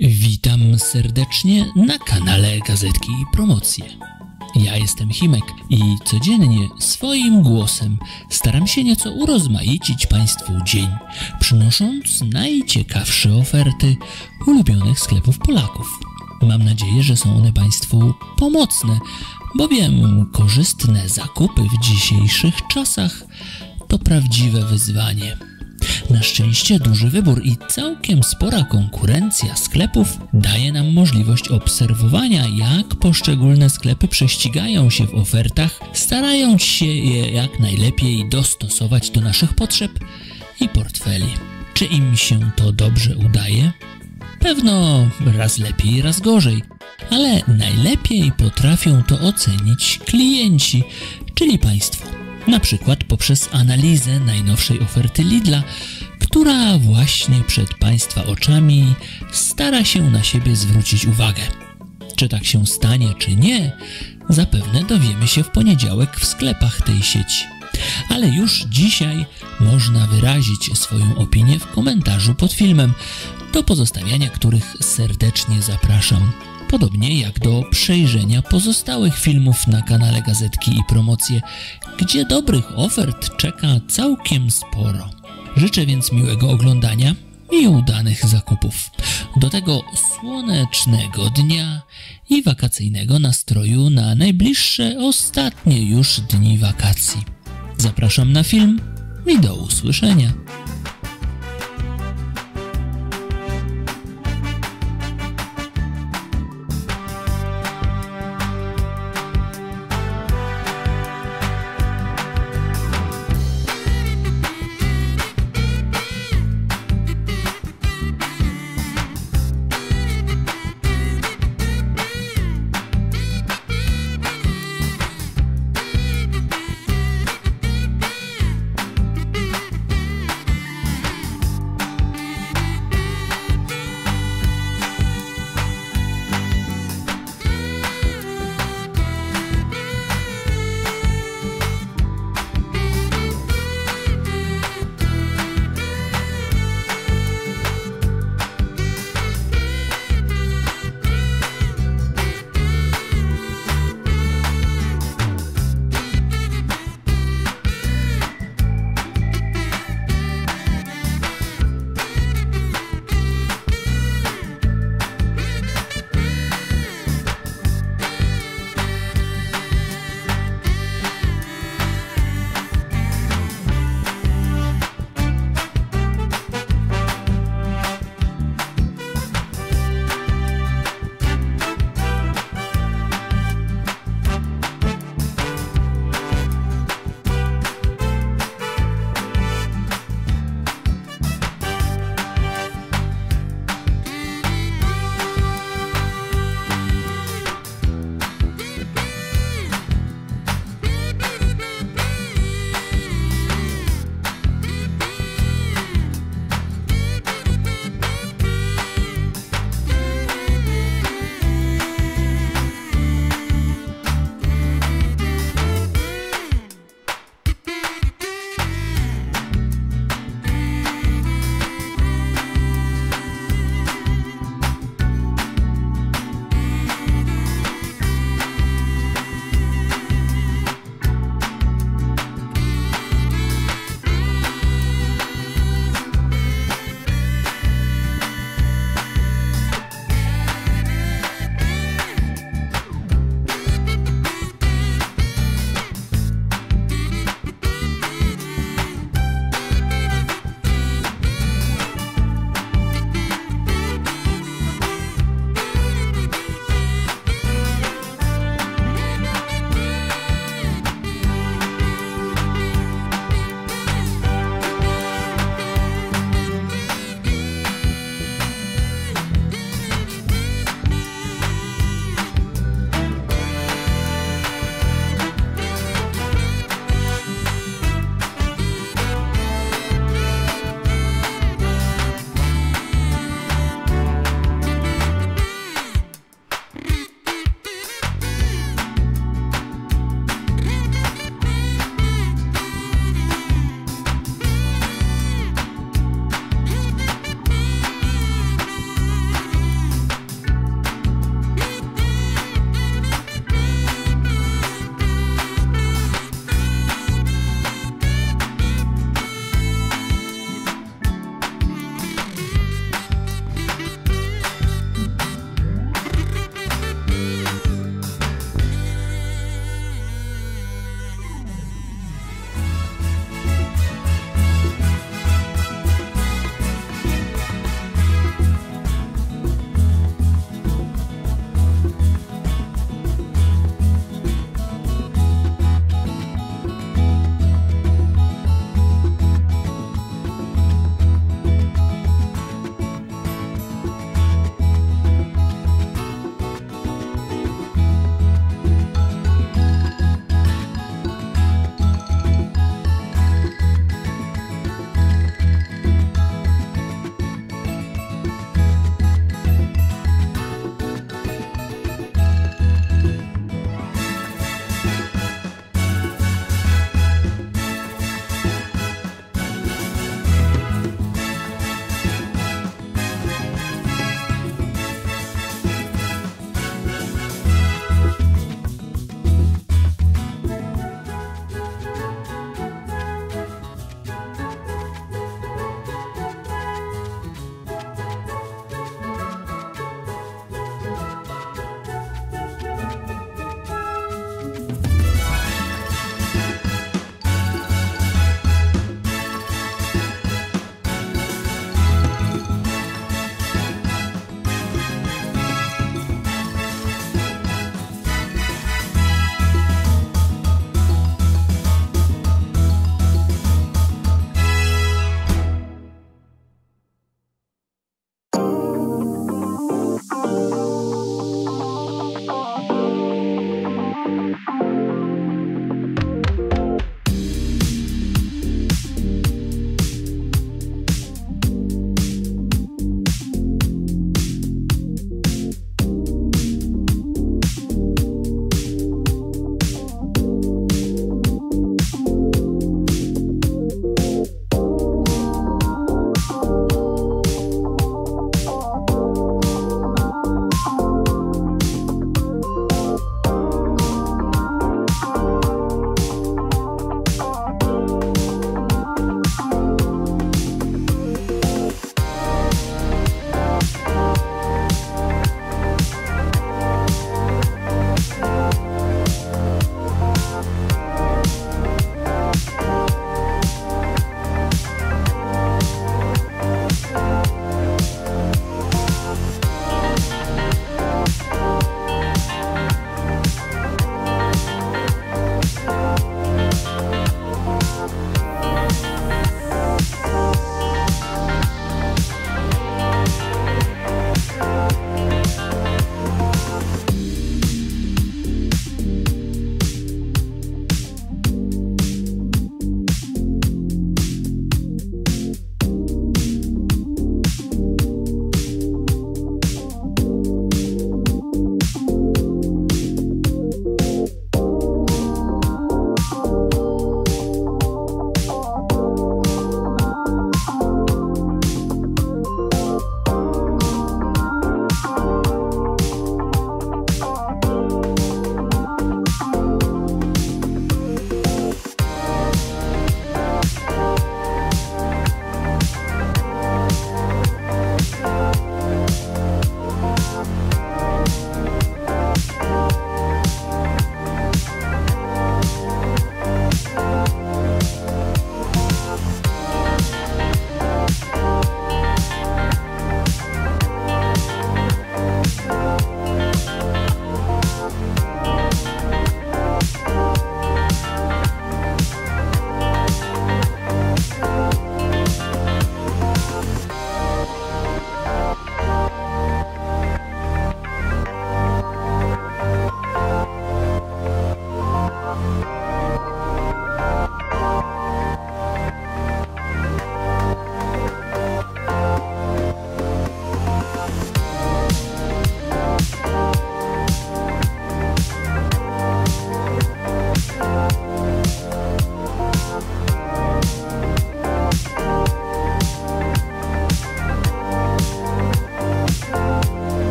Witam serdecznie na kanale Gazetki i Promocje. Ja jestem Himek i codziennie swoim głosem staram się nieco urozmaicić Państwu dzień, przynosząc najciekawsze oferty ulubionych sklepów Polaków. Mam nadzieję, że są one Państwu pomocne, bowiem korzystne zakupy w dzisiejszych czasach to prawdziwe wyzwanie. Na szczęście duży wybór i całkiem spora konkurencja sklepów daje nam możliwość obserwowania, jak poszczególne sklepy prześcigają się w ofertach, starając się je jak najlepiej dostosować do naszych potrzeb i portfeli. Czy im się to dobrze udaje? Pewno raz lepiej, raz gorzej, ale najlepiej potrafią to ocenić klienci, czyli Państwo. Na przykład poprzez analizę najnowszej oferty Lidla, która właśnie przed Państwa oczami stara się na siebie zwrócić uwagę. Czy tak się stanie, czy nie, zapewne dowiemy się w poniedziałek w sklepach tej sieci. Ale już dzisiaj można wyrazić swoją opinię w komentarzu pod filmem, do pozostawiania których serdecznie zapraszam. Podobnie jak do przejrzenia pozostałych filmów na kanale Gazetki i Promocje, gdzie dobrych ofert czeka całkiem sporo. Życzę więc miłego oglądania i udanych zakupów. Do tego słonecznego dnia i wakacyjnego nastroju na najbliższe, ostatnie już dni wakacji. Zapraszam na film i do usłyszenia.